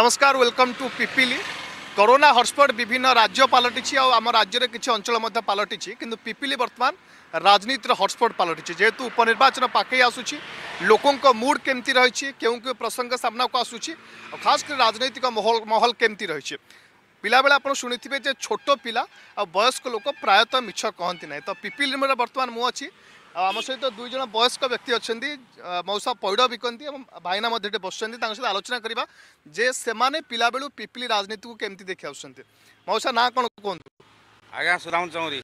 नमस्कार, welcome to Pipili. Corona hotspot विभिन्न राज्य पलटि आम राज्य किसी अंचल पलटि किंतु पिपिली वर्तमान राजनीतिर हॉटस्पॉट पलटि जेहेतु उपनिर्वाचन पकई आसूँ लोकों मूड केमती रही क्यों प्रसंग सामना को आसूँ खासकर राजनैतिक महल केमती रही पिलाबेला आप शुणिथे जे छोट पिला वयस्क लोक प्रायतः मिछ कहती ना। तो पिपिली में बर्तमान मु अच्छी आम सहित दुई जन वयस्क व्यक्ति अच्छा मौसा पैड़ बिकती भाईना बस सहित आलोचना करवा जे से पिला बेलू पिपिली राजनीति को केमती देखी आसुँच। मौसा ना कौन कहतु? आज्ञा सुदाम चौधरी।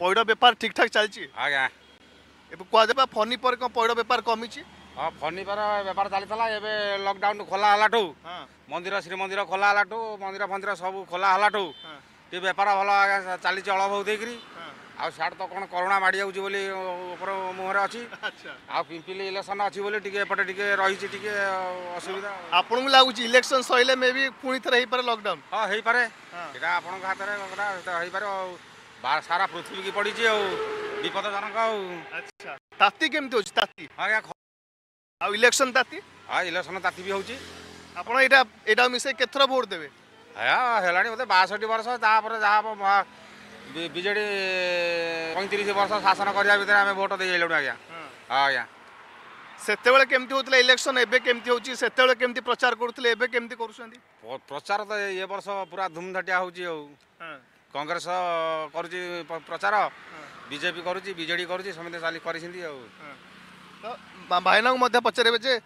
पैड़ बेपार ठीक ठाक चलती? आज्ञा कह फनी पर कौन पैड़ बेपार कमी? हाँ, फर्निचर बेपार चलता एवं लकडाउन खोला हलाठू मंदिर श्रीमंदिर खोला हलाठू मंदिर फंदिर सब खोला हलाठू टे बेपार भल चली अड़भव देकर आड़ तो कौन करोना माड़ जाऊँ मुहर अच्छी पिंपिली इलेक्शन अच्छी एपटे टी रही असुविधा आपको लगुच इलेक्शन सर मे भी पुणी थे लकडाउन? हाँ, हो पारे यहाँ आप हाथ में पारे सारा पृथ्वी की पड़ी विपदजनक। अच्छा, ताती केमती होती? ताती हाँ, और इलेक्शन ताती? हाँ, इलेक्शन ताती भी होची। आपन एटा एटा मिसे केथरा वोट देबे? हां, हेलाणी बोले 62 वर्ष तापर जा बीजेडी 35 वर्ष शासन करिया भीतर हमें वोट दे गेलौ। आज्ञा हां, आज्ञा सेतेबेले केमती होतले इलेक्शन एबे केमती होची? सेतेबेले केमती प्रचार करतले एबे केमती करूसंदी? प्रचार तो ये वर्ष पूरा धूमधाटिया होची। हां, कांग्रेस करूची प्रचार, बीजेपी करूची, बीजेडी करूची, समिति साली करिसिंदी। हां, तो भाईना पचारे जे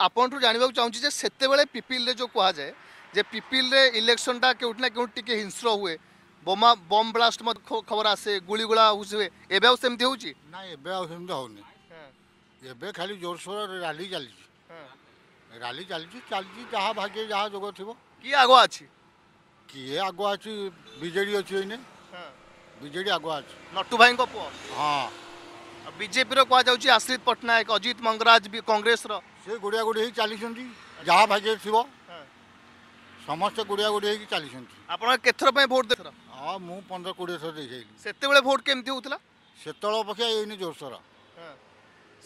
आपंठू जानवाक चाहूँगी सेतेबेले पिपिले जो कह जाए जे पिपिले इलेक्शनटा क्योंटिना क्योंटि टे हिंस्र हुए बोमा बम ब्लास्ट मत खबर आसे गुड़गुला हुए एवं सेमती होनी खाली जोरसोर रैली चलती चलती जहाँ भाग्य जहाँ जोग थी किए आगुआ अच्छी बीजेडी अच्छी बीजेडी आगुआ अच्छी नटू भाई पुओ। हाँ, बीजेपी रो कह जाउची आसित पटनायक अजित मंगराज भी कांग्रेस रो से गुड़िया गुड़ी चली जहाँ भाग्य थी समस्त गुड़िया गुड़ी चली केथर भोट दे? हाँ, मुझे 15-20 थर देखी से भोट केमती होता से अपेक्षा ये जोरसोर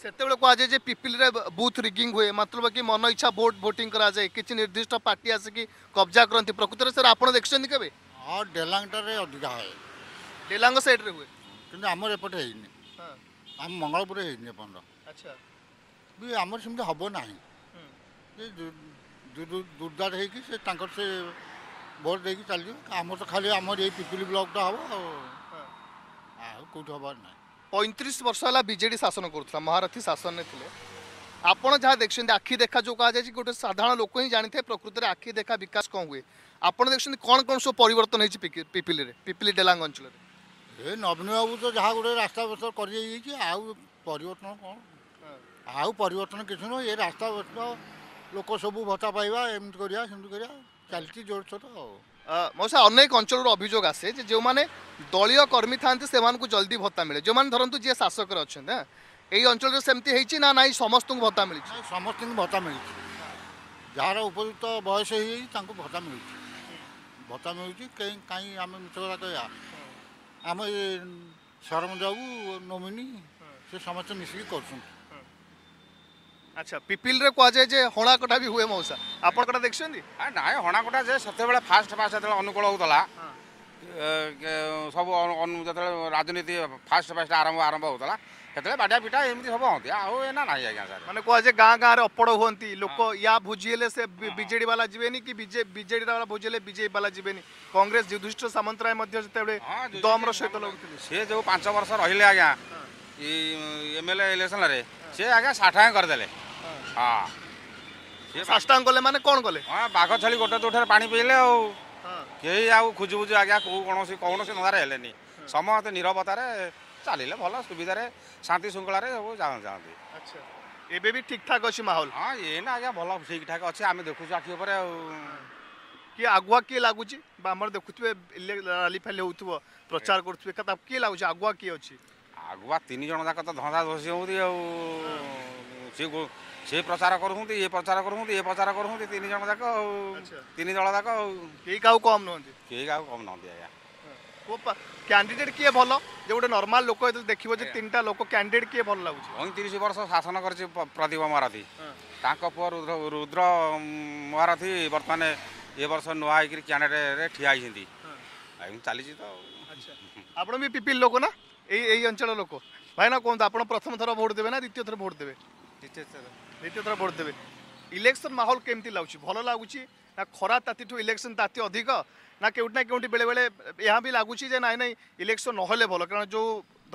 से कह जाए पिपिली बूथ रिगिंग हुए मतलब कि मन इच्छा भोट भोटिंग कराए कि निर्दिष्ट पार्टी आसिक कब्जा करती प्रकृत में सर आप देखते के? हाँ, डेलांगटारे अधिका है डेलांग सैड्रे हुए कि आमर एपटे है आम मंगलपुर है। अच्छा, भी आमर सेम हम ना दुर्दार होकर से भोट दे चल आमर तो खाली आमर ये पिपिली ब्लॉक हम कौट हबार ना। 35 वर्ष है बीजेडी शासन करूला महारथी शासन में आपड़ जहाँ देखते आखि देखा जो कह जाए गोटे साधारण लोक ही जानी थे प्रकृत में आखि देखा विकास कौन हुए आपड़ देखते कौन कौन सब परिवर्तन होती पिपिली डेलांग अंचल? ए नवीन बाबू तो जहाँ गोटे रास्ता बस्तर कर परिवर्तन कौन आउ परिवर्तन किसी नु ये रास्ता बस्तर लोक सब भत्ता पाइबा एमती करिया सेमती करिया चलती जोरसोर। मौसा अनेक अंचल अभियोग आसे जो मैंने दलीय कर्मी था जल्दी भत्ता मिले जो मैंने धरतु जी शासक अच्छा यही अंचल सेमती है ना ना समस्त भत्ता मिले? समस्त भत्ता मिले जार उपयुक्त बयस हो भत्ता मिले भत्ता मिले कहीं आम मिछ कथा कह आम सरमद बाबू नोमिनी से समस्त मिसिक कर। अच्छा, पिपिल रे कह जाए हणाकटा भी हुए मौसा आप देखते? हाँ, ना हणाकटा जे से फास्ट फास्ट जो अनुकूल होता सब जो राजनीति फास्ट फास्ट आरंभ आरंभ होता से बाटा पिटा एमती सब हमें आना ना। आज्ञा सर मैंने कह गाँ गाँव अपड़ हमें लोक या भोजीले से बीजेडी वाला जीवेनि कि बीजेडी वाला भोजीले बीजेपी वाला जीवेनि कांग्रेस युधिष्ठिर सामंतराय दमर सहित लगुले सी जो 5 वर्ष रही आज्ञा एमएलए इलेक्शन सी आज्ञा साठांग करदे। हाँ, साष्टांग कले माने कौन कले? हाँ, बाघ छली गोटे दुठे पानी पीले कहीं आज खोजुबुझु आज्ञा कौन से धंदार है समस्त निरवतार चलिए भल सुविधार शांति श्रृंखला सब जाती। अच्छा, एबे भी ठीक ठाक अच्छी माहौल? हाँ, ये ना आज्ञा भल ठीक ठाक अच्छे आम देखु आखि किए आगुआ किए लगुच देखुए रैली फैली हो प्रचार करुवे किए लगुच आगुआ किए अच्छी? आगुआ 3 जन जाक तो धंधा धसी हो सी प्रचार करुँच ये प्रचार करुँच 3 जन जाक 3 दल जाक कम नुहत कम नुहत आज्ञा। वो कैंडिडेट किए भल जो गोटे नर्माल लोक देखिए जे तीन टा लोक कैंडिडेट किए भल लगुच 35 वर्ष शासन कर प्रदीप महारथी पुआ रुद्र महारथी बर्तमान ये वर्ष नुआ हो कैंडिडेट ठिया चली। अच्छा आप पिपिल लोक ना यही अंचल लोक भाई ना कहते आप प्रथम थर भोट देवे ना द्वितीय थर भोट देवे? द्वितीय थर भोट देवे। इलेक्शन माहौल केमती लगुच भल लगुच ना खरा ताती इलेक्शन ताती अधिक ना केउटना केउटी बेले बेले यहाँ भी लगुच नाई नाई इलेक्शन नहले भल कारण जो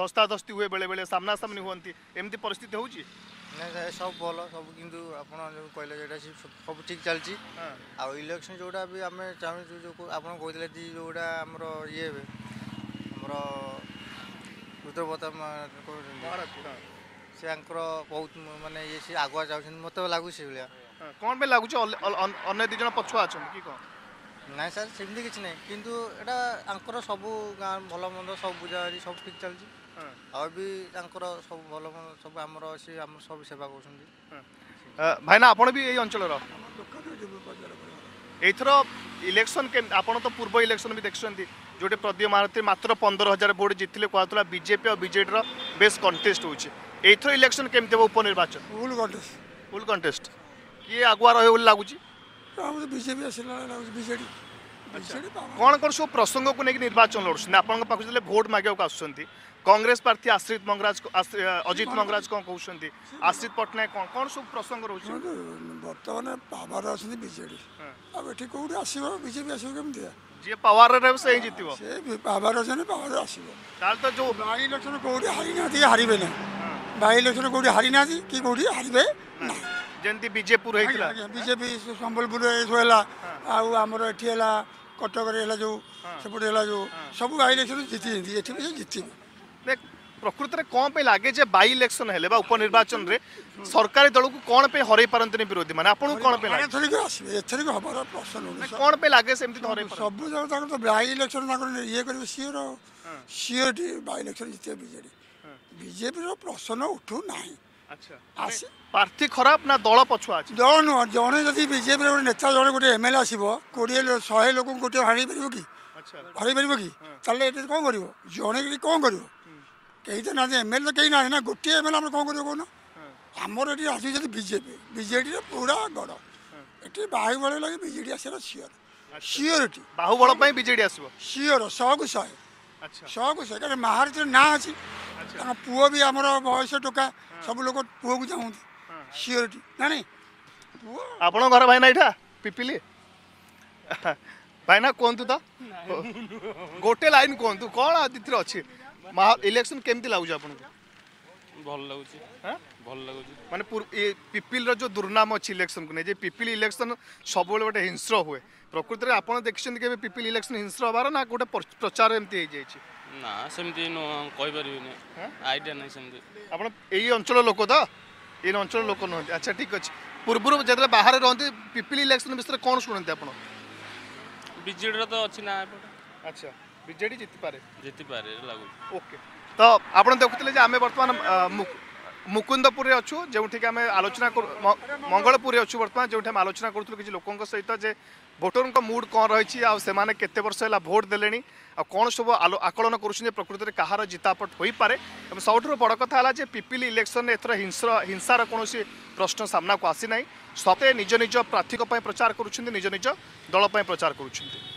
धस्ता धस्ती हुए बेले बेले सामना सामनी हुंती एमती परिस्थिति हो सब भल सब कि कहले सब ठीक चलती इलेक्शन जोटा भी आम चाहूँ आप जोटा आम ये आमर रुद्र से बहुत मानने ये सी आगुआ जाऊँ मत लगुच कौन पे लगुच अन्न दु जन पछुआ अच्छा कि कौन ना सर सेमती किसी ना कि सब गाँव भल मंद सब बुझा सब ठीक चलती अभी सब भल मंद सब आम सी आम सब सेवा कर भाईना आप अंचल एथर इलेक्शन आपन तो पूर्व इलेक्शन भी देखते जोटे प्रदीप महारथी मात्र 15,000 भोट जीतले कहला बीजेपी और बीजेडी बेस कंटेस्ट हो एथर इलेक्शन केमती हम उपनिर्वाचन फुल कंटेस्ट किए आगुआ रही लगुच बीजेपी बीजेडी कौन कौन सब प्रसंग को लेकिन निर्वाचन लड़ुन आपन पाक भोट मांगा आसुँच कांग्रेस प्रार्थी आसित मंगराज अजित मंगराज कौन कहते आसित पटनायक कौन कौन सब प्रसंग रोज बर्तमान पावर आसती बीजेडी आठ कौटे आसजेपी आसमी जी पावर रहे से ही जीतबो से पावर जने पावर आसीबो ताल तो जो बाई इलेक्शन कोडी हारि ना थी हारिबे ना बाई इलेक्शन कोडी हारि ना थी की कोडी हारिबे ना जेंती बीजेपी हेतला बीजेपी संबलपुर हेला आ हमरो एठी हेला कटक रे हेला जो सबुड हेला जो सब बाई इलेक्शन जीती हिंदी एठी भी जीती ने प्रकृति रे कोन पे लागे जे बाई इलेक्शन हेले बा उपनिर्वाचन रे सरकारी दल को कोन पे हराई परंतनी विरोधी माने आपन कोन पे लागे एथरी को आसी एथरी को हमारा प्रश्न होनी कोन पे लागे सेमती हराई सब जगह तक तो बाई इलेक्शन ना कर ये कर सियर सियर बाई इलेक्शन जीते बीजेडी बीजेपी रो प्रश्न उठो नाही। अच्छा आसी पार्टी खराब ना दल पछुआ दल नुह जड़े जदि बीजेपी गोटे नेता जड़े गोटे एम एल आसो 100 लोक गोटे हारि पार कि हर पार कि ताले ये कौन कर जड़े कौन कर कहीं तो ना एम एल तो कहीं ना गोटे एम एल आम कौन कर कौन आमर ये आसुच्च बीजेपी बीजेडी पूरा गड़ ये बाहुबल लगे बीजेडी आसार सियर सियोरिटी बाहुबल बीजेडी आसो सियर 100 कहते महाराष्ट्र ना अच्छी पुओ भी आमर बयस टोका सब लोग पुओ को चाहते सियोरिटी ना नहीं आप घर भाईना यहाँ पिपिली भाईना कहतु तो गोटे लाइन कहतु कौन आदित्य अच्छे इलेक्शन केमती लगुच भल लगुच भल लगुच माने पिपिल रो जो दुर्नाम अच्छी इलेक्शन को नहीं पिपिल इलेक्शन सब गोटे हिंस्र हुए प्रकृति में आपड़ देखते कि पिपिल इलेक्शन हिंस्र हबार ना गोटे प्रचार एमती ना सेमती कहीपर आईडिया ना सेमती यही अंचल लोक तो ये अंचल लोक नुहत। अच्छा ठीक अच्छे पूर्व जब बाहर रही पिपिल इलेक्शन विषय कौन शुणती आप बीजेडी तो अच्छी ना। अच्छा बीजेडी जीति पारे लगुच ओके तो आप देखुले आम बर्तमान मुकुंदपुर अच्छू जो आम आलोचना मंगलपुर अच्छू बर्तमान जो आलोचना करूँ किसी लोकों सहित जे भोटर मूड कौन रही आने के वर्ष है भोट दे कौन सब आकलन कर प्रकृति में कहार जितापट हो पारे सबुठू बड़ कथा है पिपिली इलेक्शन एथर हिंसार कौन प्रश्न सामना को आसी ना सते निज निज प्रार्थी प्रचार कर दल प्रचार कर